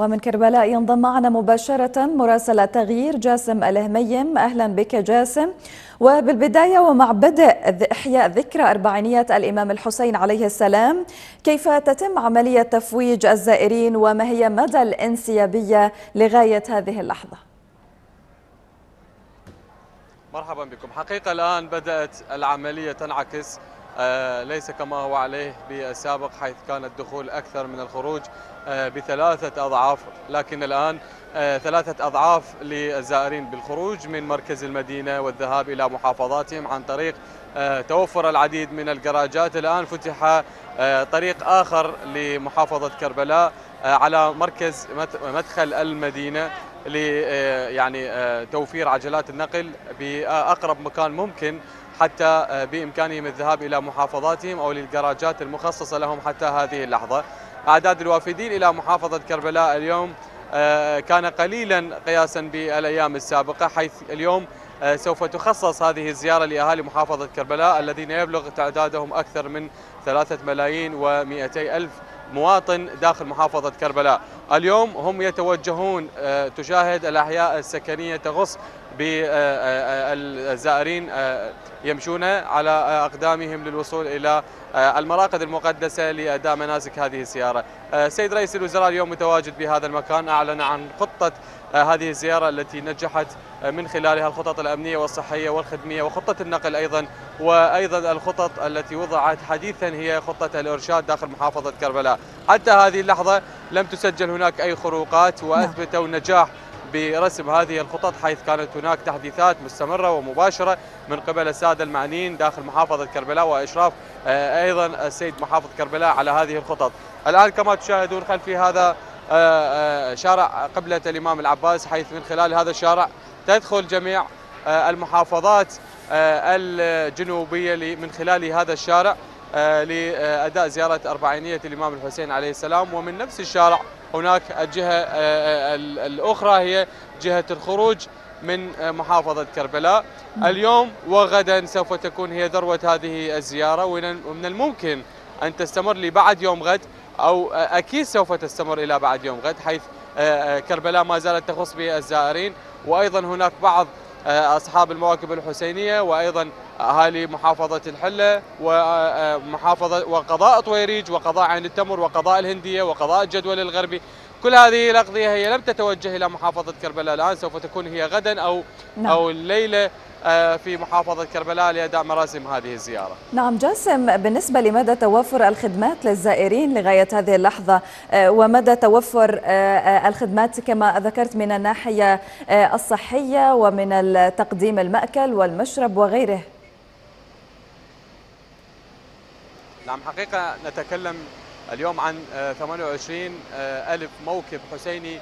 ومن كربلاء ينضم معنا مباشرة مراسل تغيير جاسم الهميم. أهلا بك جاسم. وبالبداية ومع بدء إحياء ذكرى أربعينيات الإمام الحسين عليه السلام، كيف تتم عملية تفويج الزائرين وما هي مدى الانسيابية لغاية هذه اللحظة؟ مرحبا بكم. حقيقة الآن بدأت العملية تنعكس ليس كما هو عليه بالسابق، حيث كان الدخول أكثر من الخروج بثلاثة أضعاف، لكن الآن ثلاثة أضعاف للزائرين بالخروج من مركز المدينة والذهاب إلى محافظاتهم عن طريق توفر العديد من الجراجات. الآن فتح طريق آخر لمحافظة كربلاء على مركز مدخل المدينة توفير عجلات النقل بأقرب مكان ممكن، حتى بإمكانهم الذهاب إلى محافظاتهم أو للجراجات المخصصة لهم. حتى هذه اللحظة أعداد الوافدين إلى محافظة كربلاء اليوم كان قليلا قياسا بالأيام السابقة، حيث اليوم سوف تخصص هذه الزيارة لأهالي محافظة كربلاء الذين يبلغ تعدادهم أكثر من 3,200,000 مواطن داخل محافظة كربلاء. اليوم هم يتوجهون، تشاهد الأحياء السكنية تغص بالزائرين يمشون على أقدامهم للوصول إلى المراقد المقدسة لأداء مناسك هذه الزيارة. سيد رئيس الوزراء اليوم متواجد بهذا المكان، أعلن عن خطة هذه الزيارة التي نجحت من خلالها الخطط الأمنية والصحية والخدمية وخطة النقل أيضا، وأيضا الخطط التي وضعت حديثا هي خطة الإرشاد داخل محافظة كربلاء. حتى هذه اللحظة لم تسجل هناك أي خروقات، وأثبتوا النجاح برسم هذه الخطط، حيث كانت هناك تحديثات مستمرة ومباشرة من قبل السادة المعنيين داخل محافظة كربلاء وإشراف أيضا السيد محافظ كربلاء على هذه الخطط. الآن كما تشاهدون خلفي هذا شارع قبلة الإمام العباس، حيث من خلال هذا الشارع تدخل جميع المحافظات الجنوبية من خلال هذا الشارع لأداء زيارة أربعينية الإمام الحسين عليه السلام. ومن نفس الشارع هناك الجهة الأخرى هي جهة الخروج من محافظة كربلاء. اليوم وغدا سوف تكون هي ذروة هذه الزيارة، ومن الممكن أن تستمر لبعد يوم غد، أو أكيد سوف تستمر إلى بعد يوم غد، حيث كربلاء ما زالت تخص بالزائرين، وأيضا هناك بعض أصحاب المواكب الحسينية وأيضا أهالي محافظة الحلة ومحافظة وقضاء طويريج وقضاء عين التمر وقضاء الهندية وقضاء الجدول الغربي. كل هذه الأقضية هي لم تتوجه إلى محافظة كربلاء الآن، سوف تكون هي غدا أو الليلة في محافظة كربلاء لأداء مراسم هذه الزيارة. نعم جاسم، بالنسبة لمدى توفر الخدمات للزائرين لغاية هذه اللحظة، ومدى توفر الخدمات كما ذكرت من الناحية الصحية ومن تقديم المأكل والمشرب وغيره. نعم، حقيقة نتكلم اليوم عن 28,000 موكب حسيني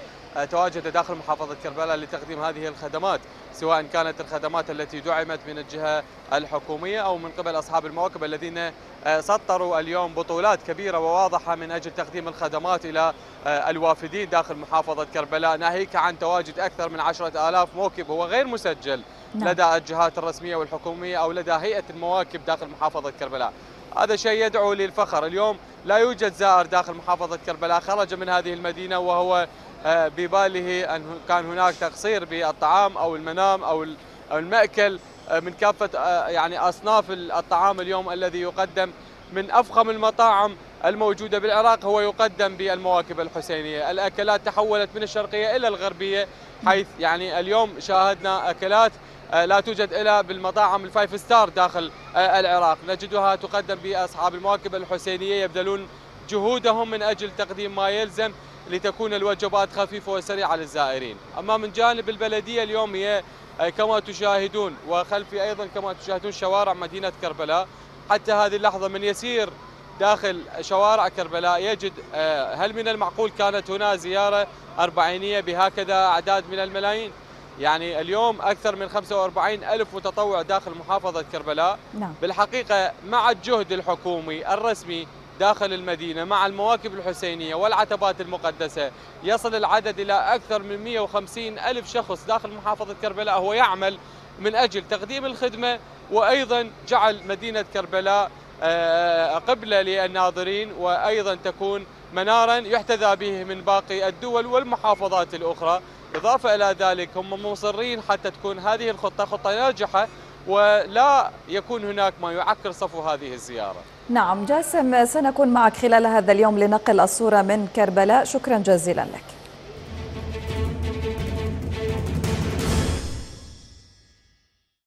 تواجد داخل محافظة كربلاء لتقديم هذه الخدمات، سواء كانت الخدمات التي دعمت من الجهة الحكومية أو من قبل أصحاب المواكب الذين سطروا اليوم بطولات كبيرة وواضحة من أجل تقديم الخدمات إلى الوافدين داخل محافظة كربلاء، ناهيك عن تواجد أكثر من 10,000 موكب هو غير مسجل لدى الجهات الرسمية والحكومية أو لدى هيئة المواكب داخل محافظة كربلاء. هذا شيء يدعو للفخر. اليوم لا يوجد زائر داخل محافظة كربلاء خرج من هذه المدينة وهو بباله أن كان هناك تقصير بالطعام أو المنام أو المأكل من كافة أصناف الطعام. اليوم الذي يقدم من أفخم المطاعم الموجودة بالعراق هو يقدم بالمواكب الحسينية. الأكلات تحولت من الشرقية إلى الغربية، حيث اليوم شاهدنا أكلات لا توجد إلا بالمطاعم الفايف ستار داخل العراق، نجدها تقدم بأصحاب المواكب الحسينية يبذلون جهودهم من أجل تقديم ما يلزم لتكون الوجبات خفيفة وسريعة للزائرين. أما من جانب البلدية اليوم هي كما تشاهدون، وخلفي أيضا كما تشاهدون شوارع مدينة كربلاء. حتى هذه اللحظة من يسير داخل شوارع كربلاء يجد هل من المعقول كانت هنا زيارة أربعينية بهكذا أعداد من الملايين؟ اليوم أكثر من 45,000 متطوع داخل محافظة كربلاء. بالحقيقة مع الجهد الحكومي الرسمي داخل المدينة مع المواكب الحسينية والعتبات المقدسة يصل العدد إلى أكثر من 150,000 شخص داخل محافظة كربلاء، هو يعمل من أجل تقديم الخدمة وأيضا جعل مدينة كربلاء قبلة للناظرين، وأيضا تكون منارا يحتذى به من باقي الدول والمحافظات الأخرى. إضافة إلى ذلك هم مصرين حتى تكون هذه الخطة خطة ناجحة ولا يكون هناك ما يعكر صفو هذه الزيارة. نعم جاسم، سنكون معك خلال هذا اليوم لنقل الصورة من كربلاء، شكرا جزيلا لك.